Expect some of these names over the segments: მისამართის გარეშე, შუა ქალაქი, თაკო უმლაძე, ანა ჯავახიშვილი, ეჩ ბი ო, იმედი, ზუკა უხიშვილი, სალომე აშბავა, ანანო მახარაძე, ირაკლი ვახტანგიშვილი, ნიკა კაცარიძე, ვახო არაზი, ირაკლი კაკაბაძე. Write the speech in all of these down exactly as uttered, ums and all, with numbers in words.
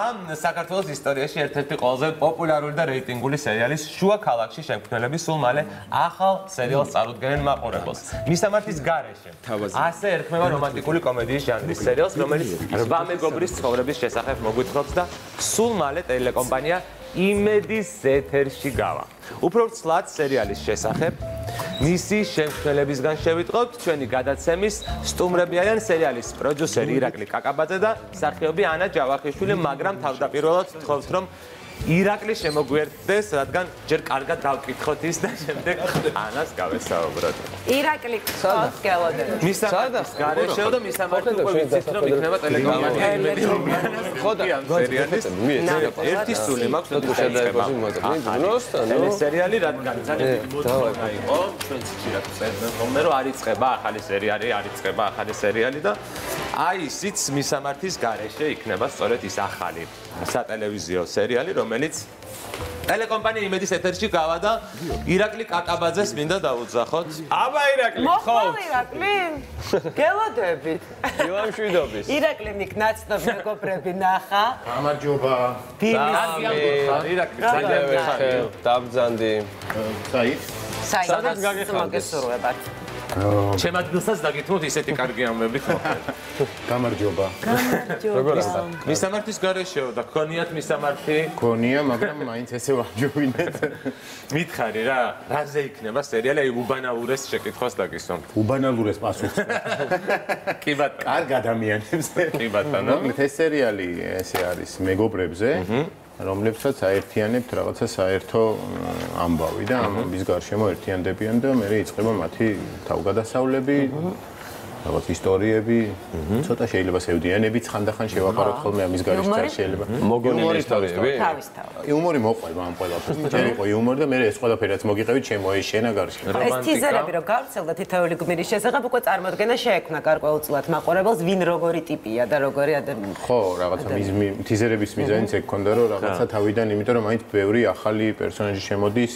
ამ საქართველოს ისტორიაში ერთ-ერთი ყველაზე პოპულარული და რეიტინგული სერიალის შუა ქალაქში შემქმნელები სულ მალე ახალ სერიალს წარუდგენენ მაყურებელს. მისამართის გარეშე. ასე ერქმევა რომანტიკული კომედიის ჟანრის სერიალს, რომელიც რვა მეგობრის ცხოვრების შესახებ მოგვითხრობს და სულ მალე ტელეკომპანია იმედის ეთერში გავა. უფრო ვრცლად სერიალის შესახებ მისი შემქმნელებისგან შევიტყობთ ჩვენი გადაცემის სტუმრები არიან სერიალის პროდიუსერი ირაკლი კაკაბაძე და მსახიობი ანა ჯავახიშვილი, მაგრამ თავდაპირველად ვთხოვთ, რომ ირაკლი შემოგვერდეს, რადგან ჯერ კარგად დავკითხოთ ის და შემდეგ ანას გავესაუბროთ. ირაკლი, გთხოვთ გელოდეთ. მისამართის გარეშე და მისამართი უკვე ვიცით, რომ იქნება ტელეკომპანია. ერთი სული მაქვს, რომ შედაებაში მოწოდეთ. სერიალი რადგან ძალიან მოწონდა იყო. Ai, sits მისამართის გარეშე იქნება სწორედ ის ახალი სატელევიზიო სერიალი, რომელიც ტელეკომპანია იმედის ეთერში გავა და ირაკლი კაკაბაძეს მინდა დავუძახოთ. აბა ირაკლი, ხო? ირაკლი, გელოდებით. გილამშვიდობის. ირაკლი მიკნაცნობ მეგობრები ნახა. გამარჯობა. ირაკლი, ძალიან ვიხარ. დავბძანდი. საით სადაც გაგეხარდეს? ჩემ ადგილსაც დაგითმოთ ისეთი კარგი ამბებით. გამარჯობა. გამარჯობა. მისამართის გარეშეო და გქონიათ მისამართი? გქონია, მაგრამ მაინც ესე ვაჯობინეთ. მითხარი რა, რაზე იქნება სერიალი? აი უბანალურეს შეკითხვას დაგისვამთ. უბანალურეს პასუხს. კი ბატონო. კარგ ადამიანებზე. კი ბატონო. ეს სერიალი ესე არის მეგობრებზე. რომლებსაც აერთიანებთ რაღაცა საერთო ამბავი და ამის გარშემო ერთიანდებიან და მე იწება მათი თავგადასავლები, რაღაც ისტორიები, ცოტა შეიძლება სევდიანები ხანდახან შევაპაროთ ხოლმე ამის გარშემო შეიძლება. მოგონილი ისტორიები? თავისთავად. იუმორი მოყვება ამ ყველაფერს. ჯერ იყო იუმორი და მე ეს ყველაფერაც მოგიყევი ჩემო ეს შენა გარშემო. ეს ტიზერები რომ გავრცელდა თითოეული გმირის შესახებ უკვე წარმოდგენა შეექმნა გარკვეულწილად მაყურებელს, ვინ როგორი ტიპია და როგორი ადამიანი. ხო, რაღაცა ტიზერების მიზანიც ეგ ქონდა რომ რაღაცა თავიდან, იმიტომ რომ მაინც ბევრი ახალი პერსონაჟი შემოდის.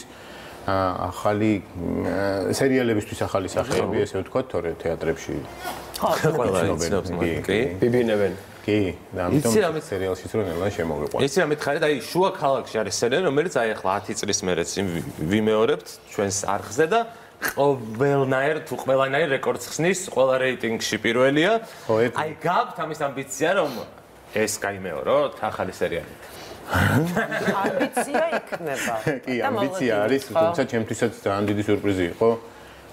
ახალი სერიალებისთვის ახალი სახეები, ესე ვთქვათ, თორე თეატრებში. ხო, კი, ბიბინებენ. კი, და ამიტომ სერიალშიც რომ ელან შემოვიყვანთ. ისე რა მითხარით, აი შუა ქალაქში არის სერიალი, რომელიც აი ახლა ათი წლის მერეც ვიმეორებთ ჩვენს არხზე და ყველანაირ თუ ყველანაირ რეკორდს ხსნის, ყველა რეიტინგში პირველია. აი გაქვთ ამის ამბიცია, რომ ეს გაიმეოროთ ახალი სერიალით. ამბიცია იქნება. კი, ამბიცია არის, თუმცა ჩემთვისაც ძალიან დიდი სიურპრიზი იყო.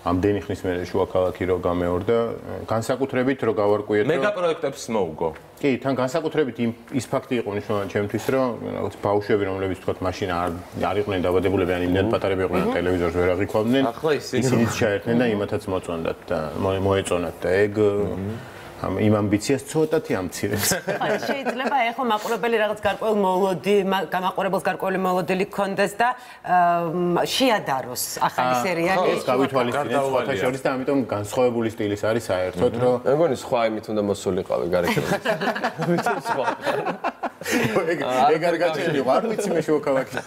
ამდენი ხნის მერე შუა ქალაქი რო გამეორდა, განსაკუთრებით რო გავარკვიეთ, რომ მეგაპროექტებს მოუგო. კი, თან განსაკუთრებით ის ფაქტი იყო მნიშვნელოვანი ჩემთვის, რომ რაღაც ბავშვები, რომლებიც თქვათ მაშინ არ იყვნენ დაბადებულები, ან იმდენად პატარები იყვნენ, ტელევიზორს ვერ აღიქვამდნენ. ახლა ისინიც ჩაერთნენ და იმათაც მოწონდათ და მოეწონათ და ეგ იმ ამბიციას ცოტათი ამცირებს. შეიძლება ეხო მაყურებელი რაღაც გარკვეული მოლოდი, გამაყურებელს გარკვეული მოლოდილი გქონდეს და შეადაროს ახალი სერიალი. ეს გავითვალისწინეთ სხვათა შორის და ამიტომ განსხვავებული სტილის არის საერთოდ, რომ მე მგონი სხვა იმით უნდა მოსულიყავი გარეკანში. სხვა. ეგ არ გაჩვენე, არ ვიცი მე შუა ქალაქი.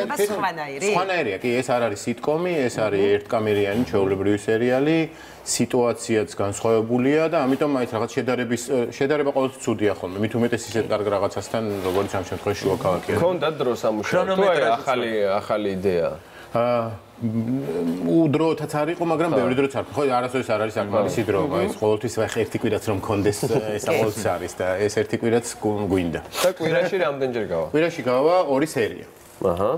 სხვანაირია. სხვანაირია, კი, ეს არ არის სიტკომი, ეს არის ერთკამერიანი ჩვეულებრივი სერიალი, სიტუაციაც განსხვავებულია და ამიტომ მაინც რაღაც შედარების შედარება ყოველთვის ცუდია ხოლმე. მით უმეტეს ისეთ კარგ რაღაცასთან, როგორც ამ შემთხვევაში შუა ქალაქია. გქონდა დროს ამუშავოთ, თუ არა ახალი ახალი იდეა. აა უდროთაც არ იყო, მაგრამ ბევრი დროც არ. ხო, არასოდეს არ არის საკმარისი დრო, ეს ყოველთვის ერთი კვირაც რომ გქონდეს, ეს ყოველთვის არის და ეს ერთი კვირაც გვინდა. და კვირაში რამდენჯერ გავა? კვირაში გავა ორი სერია. აჰა.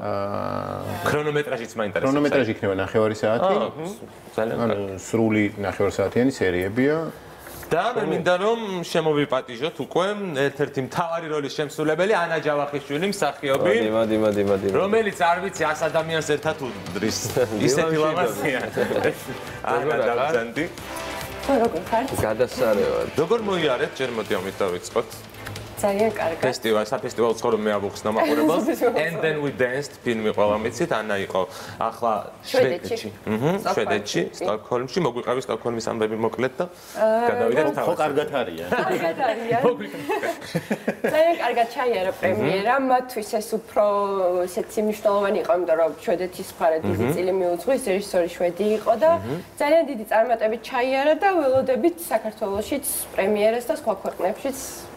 ქრონომეტრაჟიც მაინტერესებს. ქრონომეტრაჟი იქნება ნახევარი საათი. ძალიან სრული ნახევარი საათიანი სერიებია. და მე მინდა რომ შემოვიპატიჟოთ უკვე ერთ-ერთი მთავარი როლის შემსრულებელი ანა ჯავახიშვილი, მსახიობი. მოდი, მოდი, მოდი. რომელიც არ ვიცი ას ადამიანს ერთად უდრის. ისეთი ლამაზია. ანა დავძანდი. როგორ ხართ? გადასარევად. როგორ მოიარეთ? ჯერ მოდი ამით დავიწყოთ. ძალიან კარგად. ფესტივალ, საფესტივალ ცხოვრობ მე აბუხსნა მაყურებელს. And then we danced ფილმი ყველა მიცით, ანა იყო ახლა შვედეთში. აჰა, შვედეთში, სტოკჰოლმში, მოგვიყავი სტოკჰოლმის ამბები მოკლედ და გადავიდეთ თავად. ხო, კარგად არის. კარგად არის. ძალიან კარგად ჩაიარა პრემიერა, მათთვის ეს უფრო ესეც მნიშვნელოვანი იყო, იმიტომ რომ შვედეთის მხარე დიდი წილი მიუძღვის, რეჟისორი შვედი იყო და ძალიან დიდი წარმატებით ჩაიარა და ველოდებით საქართველოსშიც პრემიერას და სხვა ქვეყნებშიც.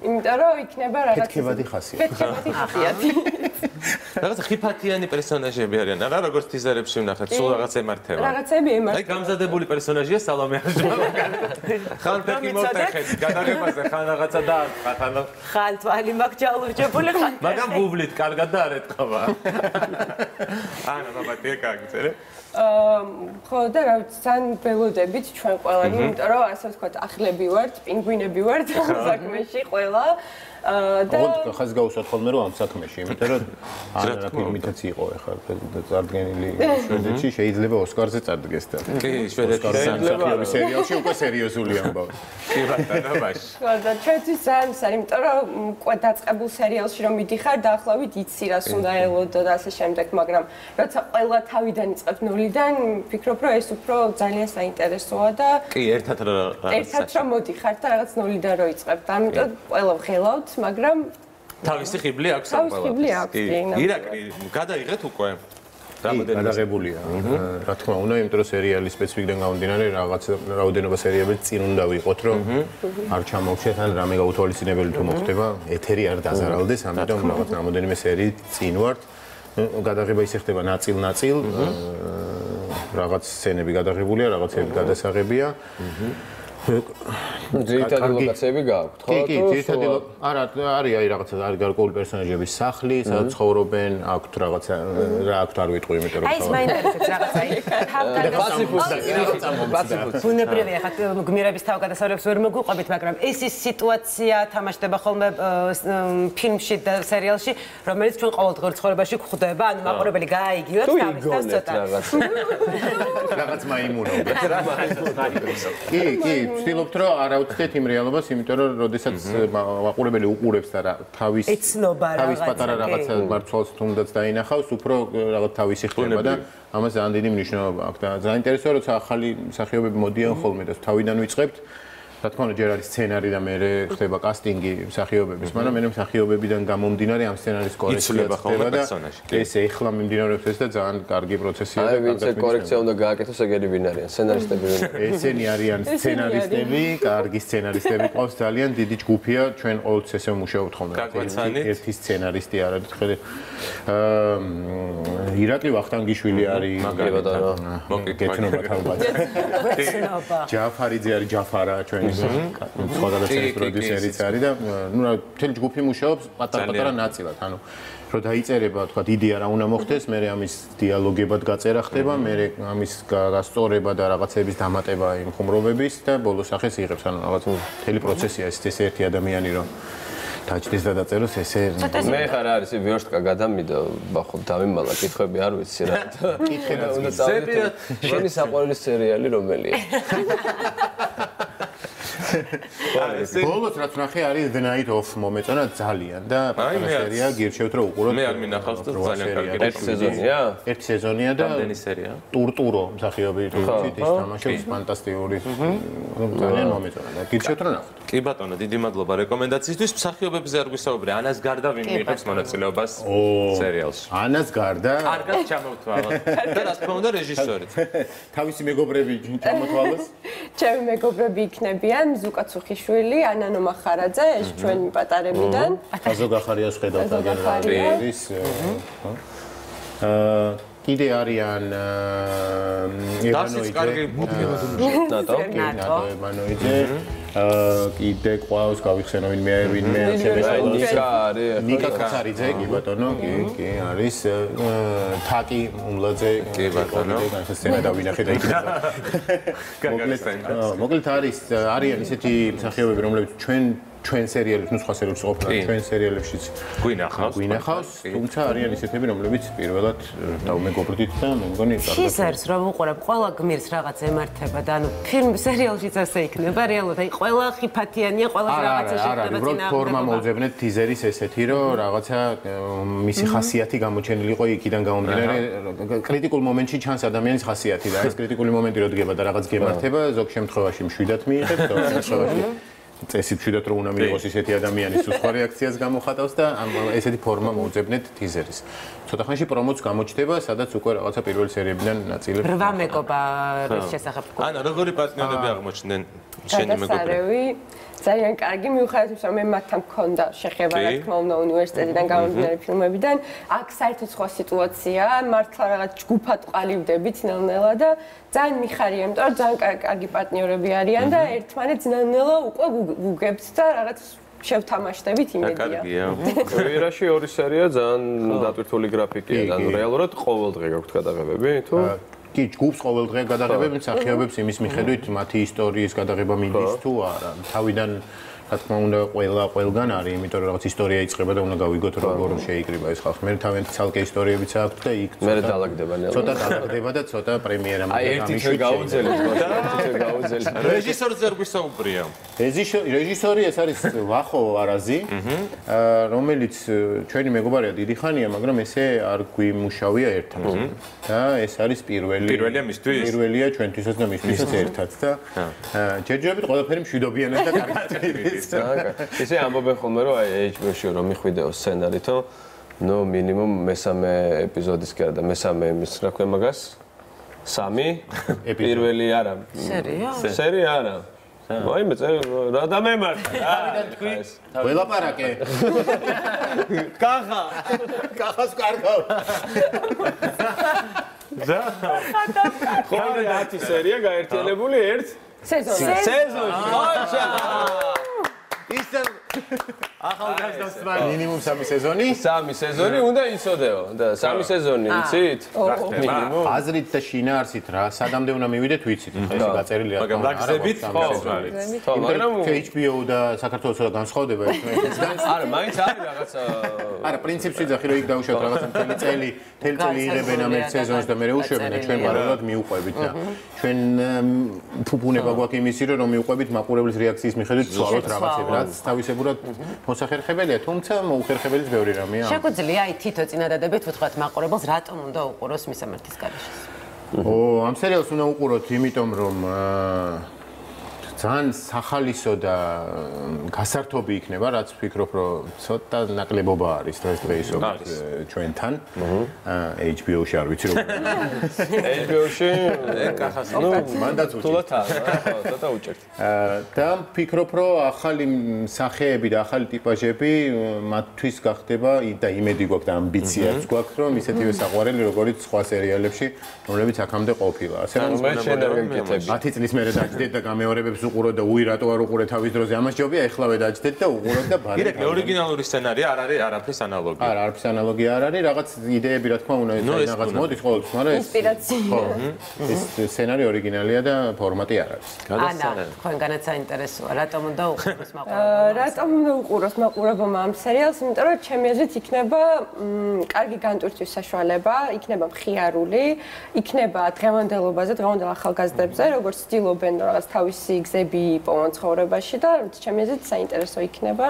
იმიტომ რომ იქნება რაღაც ფეთქებადი ხასიათი. ფეთქებადი ხასიათი. Რაღაც ხიფათიანი პერსონაჟები არიან. არა როგორც ტიზერებში ვნახეთ, სულ რაღაც ემართება. რაღაცები ემართება. აი გამზადებული პერსონაჟია სალომე აშბავა. ხან ფეთქი მოვტეხეთ, გადაღებაზე ხან რაღაცა დაარტყა, ხან ხან თვალი მაგ ჯალურჯებული ხან. მაგრამ ბუბლით კარგად და არ ეთყობა. ანა ბაბა დეკაგწერე. აა, ხო და რა ვიცი, ძალიან ველოდებით ჩვენ ყველანი, იმიტომ რომ ასე ვთქვათ, ახლები ვართ, პინგვინები ვართ საკმეში ყველა და ხას გავუსვათ ხოლმე რომ ამ საქმეში, იმიტომ რომ არა რა იმითაც იყო ეხლა წარდგენილი შვედეთში, შეიძლება ოსკარზე წარდგეს და. კი, შვედეთში საქმეები სერიალში უკვე სერიოზული ამბავი. კი ბატონო, ბაში. ხო და ჩვენთვის ძალიან სა, იმიტომ რომ უკვე დაწყებულ სერიალში რომ მიდიხარ, დაახლოებით იცი რას უნდა ელოდო და ასე შემდეგ, მაგრამ როცა ყველა თავიდან იწყებს ნულიდან, ვფიქრობ რომ ეს უფრო ძალიან საინტერესოა და კი, ერთად რა ერთად რომ მოდიხარ და რაღაც ნულიდან რო იწყებთ, ამიტომ ყველა ვხელავთ, მაგრამ თავისი ხიბლი აქვს ამ ყველაფერს. ირაკლი, გადაიღეთ უკვე. გადაღებულია. რა თქმა უნდა, იმიტომ რომ სერიალის სპეციფიკიდან გამომდინარე, რაღაც რაოდენობა სერიალებს წინ უნდა ვიყოთ, რომ არ ჩამოვშეთ ან რამე გაუთვალისწინებელი თუ მოხდება, ეთერი არ დაზარალდეს, ამიტომ რაღაც რამოდენიმე სერიით წინ ვართ. გადაღება ისე ხდება ნაწილ-ნაწილ, რაღაც სცენები გადაღებულია, რაღაცები გადასაღებია. ძირითადი ლოკაციები გაქვთ, ხო? კი, ძირითადი არა, არის აი რაღაცა არ გარკვეული პერსონაჟების სახლი, სადაც ცხოვრობენ, აქვთ რაღაცა რა აქვთ არ ვიტყვი, იმიტომ რომ აი ეს მაინტერესებს რაღაცა. თავგადასავლები. ბუნებრივია, ხა გმირების თავგადასავლებს ვერ მოგუყვებით, მაგრამ ეს ის სიტუაცია თამაშდება ხოლმე ფილმში და სერიალში, რომელიც ჩვენ ყოველდღიურ ცხოვრებაში გვხვდება, ანუ მაყურებელი გააიგივებს თავის ცოტა. რაღაც მაიმუნობა. კი, კი. ვცდილობთ რომ არა უცდეთ იმ რეალობას, იმიტომ რომ როდესაც მაყურებელი უყურებს და თავის თავის პატარა რაღაცა მარცვალს თუნდაც დაინახავს, უფრო რაღაც თავისი ხდება და ამას ძალიან დიდი მნიშვნელობა აქვს და საინტერესოა, როცა ახალი მსახიობები მოდიან ხოლმე და თავიდან ვიწყებთ, რა თქმა უნდა, ჯერ არის სცენარი და მერე ხდება კასტინგი მსახიობების, მაგრამ მე მსახიობებიდან გამომდინარე ამ სცენარის კორექცია ხდება და ეს ეხლა მიმდინარეობს ეს და ძალიან კარგი პროცესია და კარგი პროცესი. აი, ვინც კორექცია უნდა გააკეთოს, ეგენი ვინ არიან? სცენარისტები ვინ არიან? ესენი არიან სცენარისტები, კარგი სცენარისტები, ყავს ძალიან დიდი ჯგუფია, ჩვენ ყოველთვის ესე მუშაობთ ხოლმე. ერთი სცენარისტი არ არის ხელი. აა, ირაკლი ვახტანგიშვილი არის, გეცნობა თავბატონი. ჯაფარიძე არის ჯაფარა ჩვენ სხვადასხვა სერიის პროდიუსერიც არის და ნუ რა თელ ჯგუფი მუშაობს პატარ-პატარა ნაწილად, ანუ რომ დაიწერება, თქვა იდეა რა უნდა მოხდეს, მე ამის დიალოგებად გაწერა ხდება, მე ამის გასწორება და რაღაცების დამატება იმ ხუმრობების და ბოლოს ახეს იღებს, ანუ რაღაც თელი პროცესია ეს ეს ერთი ადამიანი რომ დაჭდეს და დაწეროს ესე. მე ხარ არის ვიორშტკა გადამიდა, ბახო დავიმალა, კითხები არ ვიცი რა. კითხედაც ვიცები. შენი საყვარელი სერიალი რომელია? ბოლოს რაც ნახე არის The Night of, მომეწონა ძალიან და პატარა სერია, გირჩევთ რომ უყუროთ. მე არ მინახავს და ძალიან კარგი. ერთი სეზონია? ერთი სეზონია და რამდენი სერია? ტურტურო მსახიობი თვითონ თამაშობს, ფანტასტიკური. ძალიან მომეწონა და გირჩევთ რომ ნახოთ. კი ბატონო, დიდი მადლობა რეკომენდაციისთვის. მსახიობებზე არ გვისაუბრე, ანას გარდა ვინ მიიღებს მონაწილეობას სერიალში? ანას გარდა? კარგად ჩამოვთვალოთ. და რა თქმა უნდა რეჟისორიც. თავისი მეგობრები ჩამოთვალოს? ჩემი მეგობრები იქნებიან ზუკაც უხიშვილი, ანანო მახარაძე, ეს ჩვენი პატარებიდან. აზოგახარიას ხედავთ აგერ არის. აა კიდე არიან ევანოიძე, კიდე ყავს გავიხსენო ვინმე ვინმე ნიკა არის, ნიკა კაცარიძე, კი ბატონო, კი კი არის, თაკი უმლაძე, კი ბატონო, სცენა დავინახე და იქნება მოკლედ მოკლედ არის არიან ესეთი მსახიობები, რომლებიც ჩვენ ჩვენ სერიალებს, ნუ სხვა სერიალებს ყოფნა, ჩვენ სერიალებში გვინახავს, გვინახავს, თუმცა არიან ისეთები, რომლებიც პირველად დავმეგობრდით და მე მგონი შიზარს რომ უყურებ, ყველა გმირს რაღაც ემართება და ანუ ფილმ სერიალშიც ასე იქნება, რეალურად აი ყველა ხიფათიანია, ყველა რაღაცა შექმნება წინა. ფორმა მოუძებნეთ ტიზერის ესეთი, რომ რაღაცა მისი ხასიათი გამოჩენილი იყო იქიდან გამომდინარე, კრიტიკულ მომენტში ჩანს ადამიანის ხასიათი და ეს კრიტიკული მომენტი რო დგება და რაღაც გემართება, ზოგ შემთხვევაში მშვიდად მიიღებს, ზოგ შემთხვევაში წესი მშვიდად რო უნდა მიიღოს ისეთი ადამიანის უცხო რეაქციას გამოხატავს და ამ ესეთი ფორმა მოუძებნეთ ტიზერის. Ცოტა ხანში პრომოც გამოჩნდება, სადაც უკვე რაღაცა პირველი სერიებიდან ნაწილები. რვა მეგობა რის შესახებ გქონდა. ანა როგორი პარტნიორები აღმოჩნდნენ შენი მეგობრები? ძალიან კარგი მივხვდით, რომ მე მათთან მქონდა შეხება, რა თქმა უნდა, უნივერსიტეტიდან გამომდინარე ფილმებიდან. აქ საერთოდ სხვა სიტუაციაა, მართლა რაღაც ჯგუფად ყალიბდებით ნელ-ნელა და ძალიან მიხარია, იმიტომ რომ ძალიან კარგი პარტნიორები არიან და ერთმანეთს ნელ-ნელა უკვე გუგებთ და რაღაც შევთამაშდებით იმედია. კარგია. კვირაში ორი სერია ძალიან დატვირთული გრაფიკია, ანუ რეალურად ყოველდღე გაქვთ გადაღებები თუ კი ჯგუფს ყოველდღე გადაღებები, მსახიობებს იმის მიხედვით მათი ისტორიის გადაღება მიდის თუ არა. თავიდან რა თქმა უნდა ყველა ყველგან არის, იმიტომ რომ რაღაც ისტორია იწყება და უნდა გავიგოთ როგორ შეიკრიბა ეს ხალხი. მე თავიანთი ცალკე ისტორიებიც აქვს და იქ მე დაალაგდება ნელა. ცოტა დაალაგდება და ცოტა პრემიერამდე გამიშვა. აი ერთი გავუძელებ, ერთი გავუძელებ. რეჟისორზე გვისაუბრია. რეჟისორი ეს არის ვახო არაზი, რომელიც ჩვენი მეგობარია დიდი ხანია, მაგრამ ესე არ გვიმუშავია ერთად. და ეს არის პირველი პირველია მისთვის. პირველია ჩვენთვისაც და მისთვისაც ერთად და ჯერჯერობით ყველაფერი მშვიდობიანად და კარგად ისე ამბობენ ხოლმე რომ აი ეჩ ბი ო-ში რომ მიხვიდეო სცენარითო, ნუ მინიმუმ მესამე ეპიზოდის კი არა და მესამე იმის რა ქვია მაგას? სამი პირველი არა. სერია? სერია არა. აი მე რა დამემართა? თავიდან თქვი. ველაპარაკე. კახა. კახას კარგავ. და ხოლმე ათი სერია გაერთიანებული ერთ სეზონში. სეზონში. ოჩა. Isem ახალ გასდავს მან მინიმუმ სამი სეზონი სამი სეზონი უნდა ისოდეო და სამი სეზონი იცით? მინიმუმ აზრით და შინაარსით რა სადამდე უნდა მივიდეთ ვიცით ხა ეს გაწერილია მაგრამ დაგზებით ხო მაგრამ ეჩ ბი ო და საქართველოს და განსხვავდება ერთმანეთისგან არა მაინც არის რაღაცა არა პრინციპში ძახი რომ იქ დაუშვათ რაღაცა მთელი წელი მთელი წელი იღებენ ამ ერთ სეზონს და მე უშვებენ და ჩვენ პარალელურად მიუყვებით და ჩვენ ფუფუნება გვაქვს იმისი რომ მიუყვებით მაყურებლის რეაქციის მიხედვით ვცვალოთ რაღაცები რაც თავისებურად მოსახერხებელია, თუმცა მოუხერხებელიც ბევრი რამეა. შეგვიძლია აი თითო წინადადებით ვთქვათ მაყურებელს, რატომ უნდა უყუროს მისამართის გარეშეს? ო, ამ სერიალს უნდა უყუროთ, იმიტომ რომ ძალიან სახალისო და გასართობი იქნება, რაც ვფიქრობ, რომ ცოტა ნაკლებობა არის დღესდღეობით ჩვენთან. ეჩ ბი ო-ში არ ვიცი როგორ. ეჩ ბი ო-ში კახას ნუ მანდაც უჭერთ. თულათა, ცოტა უჭერთ. და ვფიქრობ, რომ ახალი სახეები და ახალი ტიპაჟები მათთვის გახდება და იმედი გვაქვს და ამბიციაც გვაქვს, რომ ისეთივე საყვარელი, როგორც სხვა სერიალებში, რომლებიც აქამდე ყოფილა. ასე რომ მე შევდაგეკეთებ. ათი წლის მერე დაჯდეთ და გამეორებებს უყუროთ და უი რატო არ უყურეთ თავის დროზე ამას ჯობია ეხლა ვედაჯდეთ და უყუროთ და ბარი. ირეკ ორიგინალური სცენარი არ არის არაფრის ანალოგია. არა, არაფრის ანალოგია არ არის, რაღაც იდეები რა თქმა უნდა ეს რაღაც მოდის ყოველთვის, მაგრამ ეს ინსპირაცია. ეს სცენარი ორიგინალია და ფორმატი არ არის. გადასცანა. თქვენგანაც საინტერესოა, რატომ უნდა უყუროს მაყურებელმა? რატომ უნდა უყუროს მაყურებელმა ამ სერიალს, იმიტომ რომ ჩემი აზრით იქნება კარგი განტვირთვის საშუალება, იქნება მხიარული, იქნება დღევანდელობაზე, დღევანდელ ახალგაზრდებზე, როგორც ცდილობენ რაღაც თავისი ზები პოვონ ცხოვრებაში და ჩემი აზრით საინტერესო იქნება.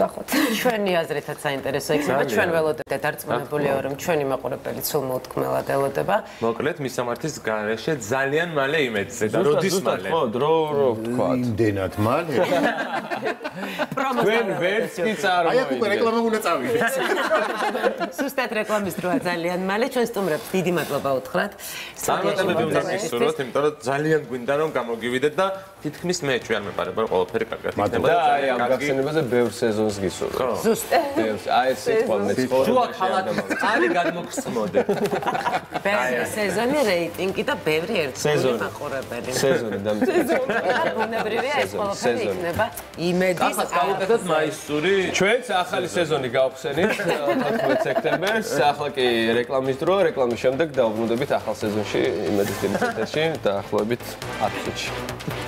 ნახოთ. ჩვენი აზრითაც საინტერესო იქნება, ჩვენ ველოდებთ დარწმუნებულია, რომ ჩვენი მაყურებელი სულ მოუთქმელად ელოდება. მოკლედ მისამართის გარეშე ძალიან მალე იმედზე და როდის მალე? ხო, დრო რო ვთქვათ. იმდენად მალე. პრომოსთან ვერც კი წარო. აი აქ უკვე რეკლამა უნდა წავიდეთ. ზუსტად რეკლამის დროა ძალიან მალე, ჩვენ სტუმრებს დიდი მადლობა უთხრათ. სამატებები უნდა გისურვოთ, იმიტომ რომ ძალიან გვინდა რომ გამოგივიდეთ და თითქმის მე ჩვენ მეპარება რომ ყველაფერი კარგად იქნება. და აი ამ გახსენებაზე ბევრ სეზონს ზუსტად გისურვებ. ზუსტად. აი ეს სიტყვა მეწყობა. შუა ქალაქი ძალიან გადმოგხსნოდეთ. ბევრი სეზონი რეიტინგი და ბევრი ერთეული მაყურებელი. სეზონი და სეზონი. ბუნებრივია ეს ყველაფერი იქნება იმედის. ახლა გავუკეთოთ მაისური. ჩვენც ახალი სეზონი გავხსენით ოთხმეტი სექტემბერს. ახლა კი რეკლამის დრო, რეკლამის შემდეგ დავბრუნდებით ახალ სეზონში იმედის დიმიტერში და დაახლოებით ათი წუთში.